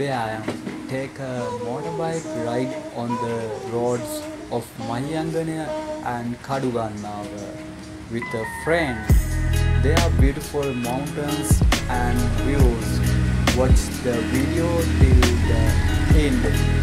Today I am take a motorbike ride on the roads of Mahiyanganaya and Kadugannawa with a friend. They are beautiful mountains and views. Watch the video till the end.